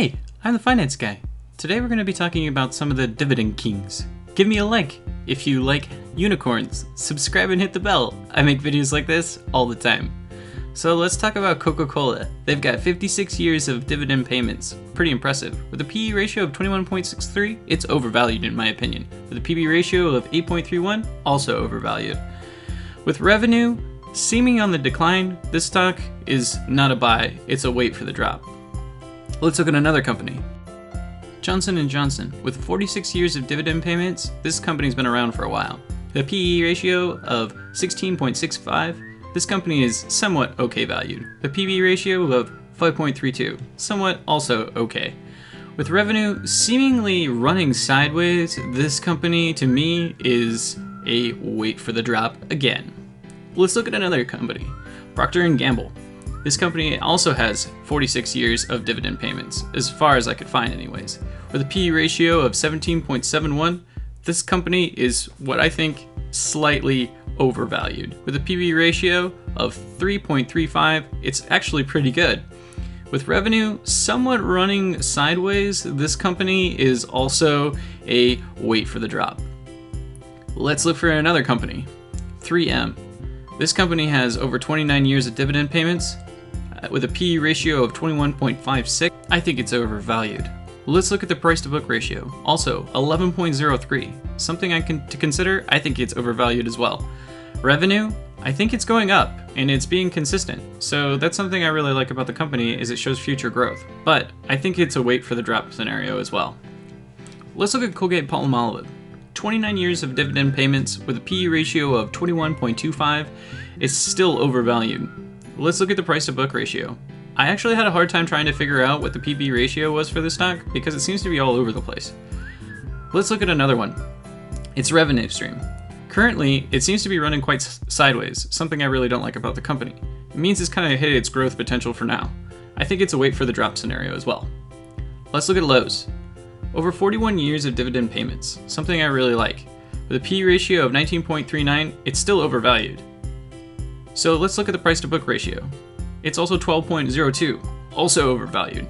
Hey, I'm the finance guy. Today we're going to be talking about some of the dividend kings. Give me a like if you like unicorns. Subscribe and hit the bell. I make videos like this all the time. So let's talk about Coca-Cola. They've got 56 years of dividend payments. Pretty impressive. With a PE ratio of 21.63, it's overvalued in my opinion. With a PB ratio of 8.31, also overvalued. With revenue seeming on the decline, this stock is not a buy, it's a wait for the drop. Let's look at another company, Johnson & Johnson. With 46 years of dividend payments, this company's been around for a while. A PE ratio of 16.65, this company is somewhat okay valued. A PB ratio of 5.32, somewhat also okay. With revenue seemingly running sideways, this company to me is a wait for the drop again. Let's look at another company, Procter & Gamble. This company also has 46 years of dividend payments, as far as I could find anyways. With a PE ratio of 17.71, this company is what I think slightly overvalued. With a PB ratio of 3.35, it's actually pretty good. With revenue somewhat running sideways, this company is also a wait for the drop. Let's look for another company, 3M. This company has over 29 years of dividend payments. With a PE ratio of 21.56, I think it's overvalued. Let's look at the price to book ratio, also 11.03. Something to consider, I think it's overvalued as well. Revenue, I think it's going up and it's being consistent. So that's something I really like about the company is it shows future growth, but I think it's a wait for the drop scenario as well. Let's look at Colgate-Palmolive. 29 years of dividend payments with a PE ratio of 21.25. It's still overvalued. Let's look at the price to book ratio. I actually had a hard time trying to figure out what the PB ratio was for this stock because it seems to be all over the place. Let's look at another one. It's revenue stream. Currently, it seems to be running quite sideways, something I really don't like about the company. It means it's kind of hit its growth potential for now. I think it's a wait for the drop scenario as well. Let's look at Lowe's. Over 41 years of dividend payments, something I really like. With a PE ratio of 19.39, it's still overvalued. So let's look at the price to book ratio. It's also 12.02, also overvalued.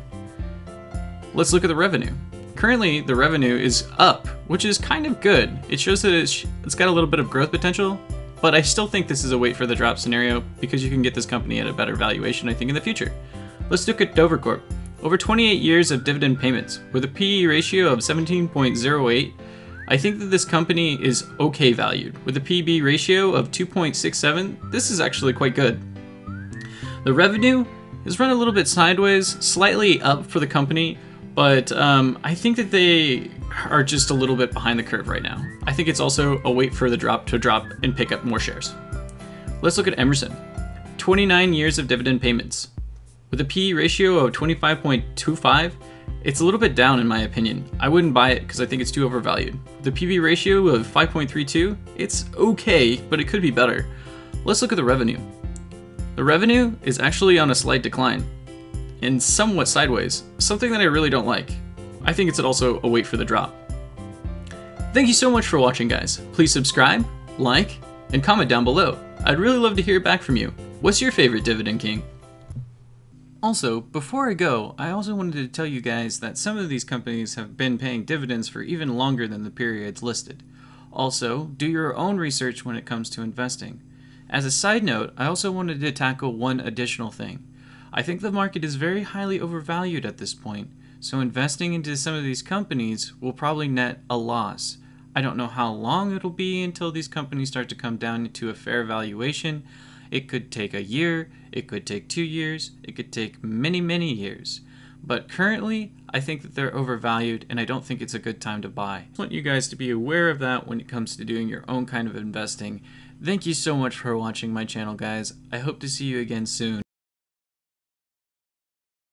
Let's look at the revenue. Currently, the revenue is up, which is kind of good. It shows that it's got a little bit of growth potential, but I still think this is a wait for the drop scenario because you can get this company at a better valuation, I think, in the future. Let's look at Dover Corp. Over 28 years of dividend payments, with a PE ratio of 17.08, I think that this company is okay valued. With a PB ratio of 2.67, this is actually quite good. The revenue has run a little bit sideways, slightly up for the company, but I think that they are just a little bit behind the curve right now. I think it's also a wait for the drop to drop and pick up more shares. Let's look at Emerson. 29 years of dividend payments. With a PE ratio of 25.25, it's a little bit down in my opinion. I wouldn't buy it because I think it's too overvalued. The PB ratio of 5.32, it's okay, but it could be better. Let's look at the revenue. The revenue is actually on a slight decline and somewhat sideways, something that I really don't like. I think it's also a wait for the drop. Thank you so much for watching, guys. Please subscribe, like, and comment down below. I'd really love to hear back from you. What's your favorite dividend king? Also, before I go, I also wanted to tell you guys that some of these companies have been paying dividends for even longer than the periods listed. Also, do your own research when it comes to investing. As a side note, I also wanted to tackle one additional thing. I think the market is very highly overvalued at this point, so investing into some of these companies will probably net a loss. I don't know how long it'll be until these companies start to come down to a fair valuation. It could take a year, it could take 2 years, it could take many, many years. But currently, I think that they're overvalued and I don't think it's a good time to buy. I want you guys to be aware of that when it comes to doing your own kind of investing. Thank you so much for watching my channel, guys. I hope to see you again soon.